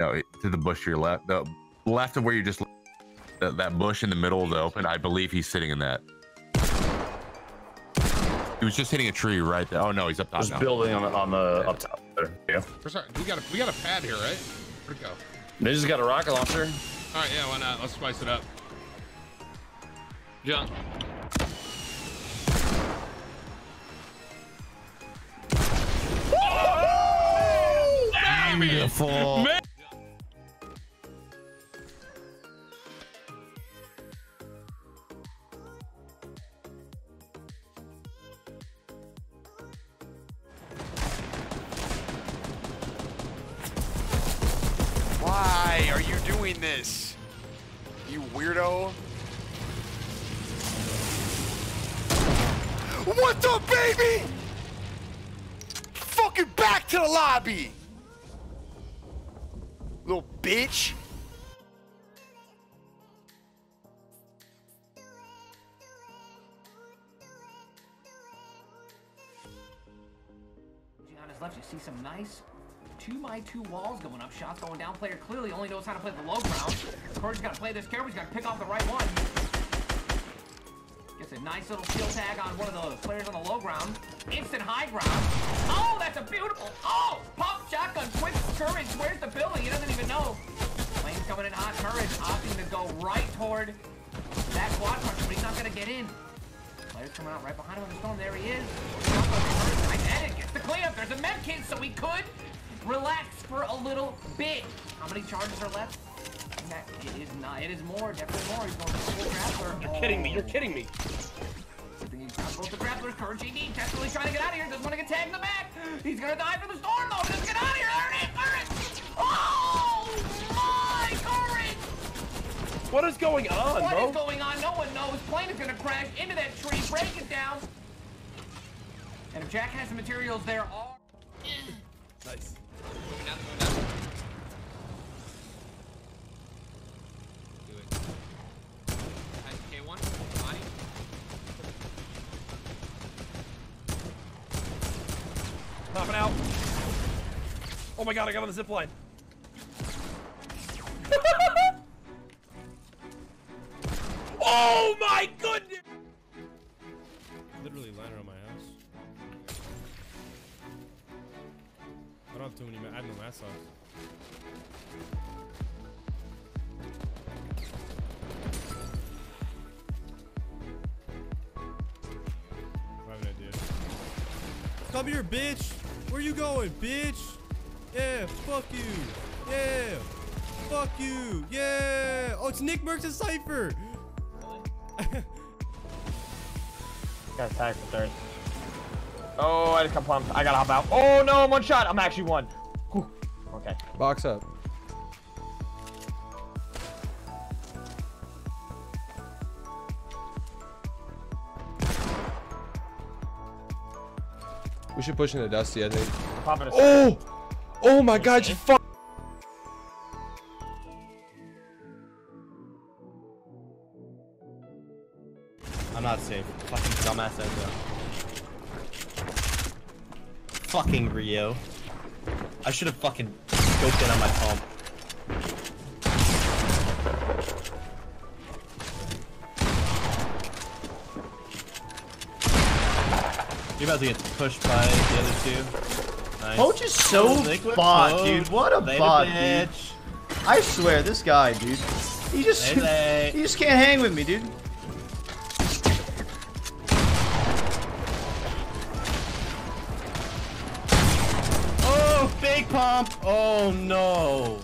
No, to the bush to your left. The left of where you just... That bush in the middle of the open, I believe he's sitting in that. He was just hitting a tree right there. Oh no, he's up top. Just now. Building on the up top there. Yeah. We got a pad here, right? Where'd it go? They just got a rocket launcher. All right, yeah, why not? Let's spice it up. Jump. Oh, beautiful. Man. Why are you doing this, you weirdo? What's up, baby? Fucking back to the lobby, little bitch. On his left, you see some nice 2x2 walls going up, shots going down. Player clearly only knows how to play the low ground. Courage got to play this carefully. He's got to pick off the right one. Gets a nice little shield tag on one of the players on the low ground. Instant high ground. Oh, that's a beautiful. Oh, pop shotgun, quick. Courage, where's the building? He doesn't even know. Lane's coming in hot. Courage opting to go right toward that quad punch, but he's not going to get in. Player's coming out right behind him in the storm. There he is. And it gets the cleanup. There's a med kit, so he could relax for a little bit. How many charges are left? It is not. It is more. Definitely more. He's going to the grappler. You're kidding me. You're kidding me. He's got both the grapplers. CouRageJD desperately trying to get out of here. Doesn't want to get tagged in the back. He's going to die from the storm, though. Just get out of here. There it is. Oh, my Courage. What is going on, bro? What is going on? No one knows. Plane is going to crash into that tree, break it down. And if Jack has the materials, there are... Nice. Do it. K1, fine. Popping out. Oh my god, I got on the zipline. Oh my goodness! Literally lying around my house. I don't have too many. I have no mass on. I have an idea. Come here, bitch. Where you going, bitch? Yeah, fuck you. Yeah, fuck you. Yeah. Oh, it's Nick Mercs and Cypher. Really? Got attacked with third. Oh, I just got pumped. I gotta hop out. Oh no, I'm one shot. I'm actually one. Whew. Okay. Box up. We should push into Dusty, I think. Oh! Oh my god, you fuck! I'm not safe. Fucking dumbass out there. Fucking Rio. I should have fucking scoped in on my pump. You're about to get pushed by the other two. Nice. Poach is so bot, dude. What a bot, bitch. I swear, this guy, dude. He just, he just can't hang with me, dude. Big pump! Oh no!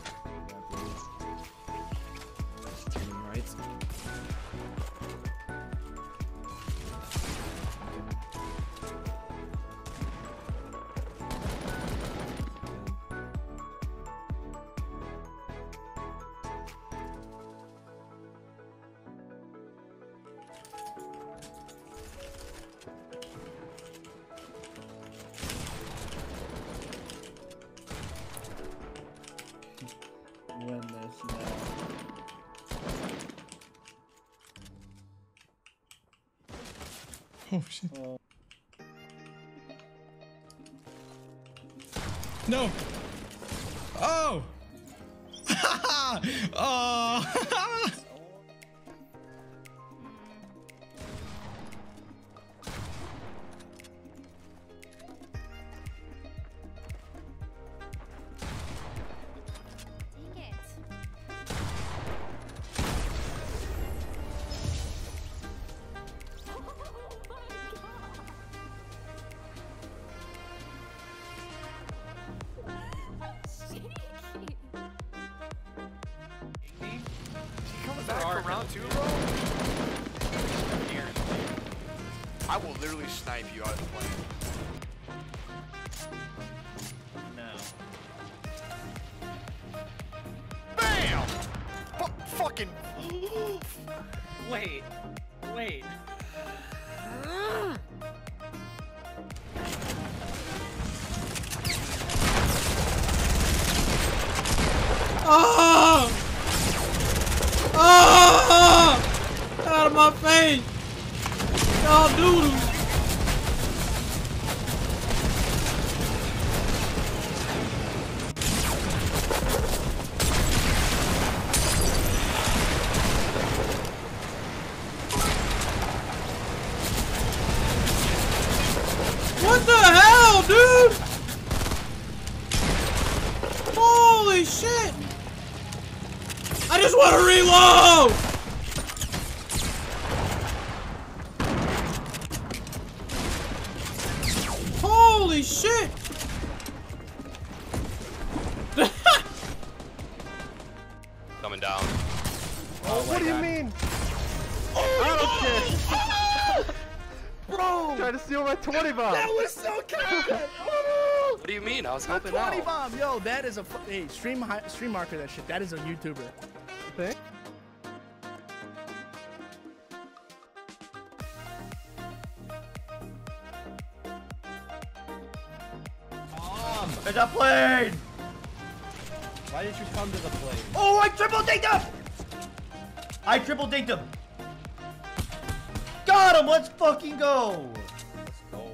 Oh shit. No. Oh. Oh. I will literally snipe you out of the plane. No. BAM! Fucking. Wait. Wait. Oh! Oh! Out of my face! Y'all doodles. What the hell, dude? Holy shit! I just want to reload. Holy shit! Coming down. Oh, what do you mean? Oh, shit! Bro! Trying to steal my 20 bomb! That was so good! What do you mean? I was helping 20 out. 20 bomb! Yo, that is a... Hey, stream marker that shit. That is a YouTuber. You think? There's a plane! Why did you come to the plane? Oh, I triple dinked him! I triple dinked him! Got him! Let's fucking go! Let's go.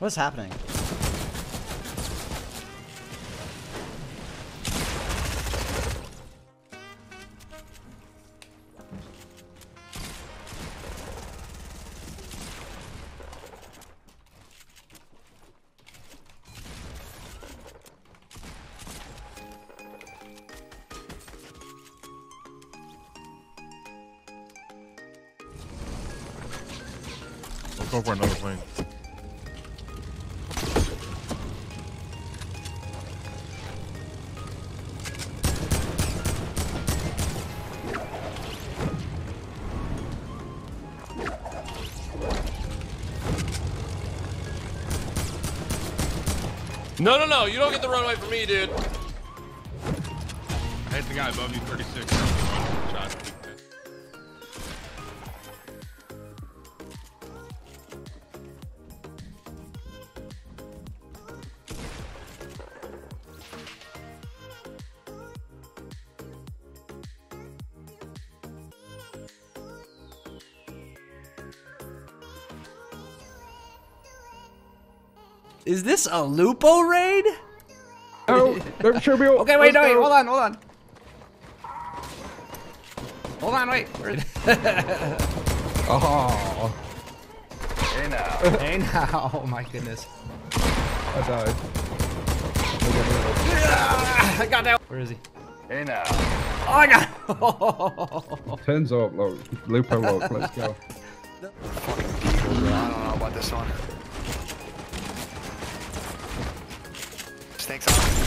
What's happening? Let's go for another plane. No, no, no, you don't get the runway from me, dude. I hit the guy above me, 36. Shot. Is this a Lupo raid? Oh, there should be. Okay, wait, no, wait, hold on, hold on. Hold on, wait. Oh. Hey now. Hey now. Oh my goodness. I died. I got that. Where is he? Hey now. Oh, I got him. Tens up, Lupo up, let's go. No. I don't know about this one. Snakes on. Headed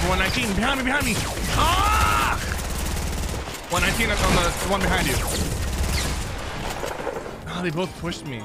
for 119. Behind me, behind me. Ah! 119, that's on the one behind you. Oh, they both pushed me.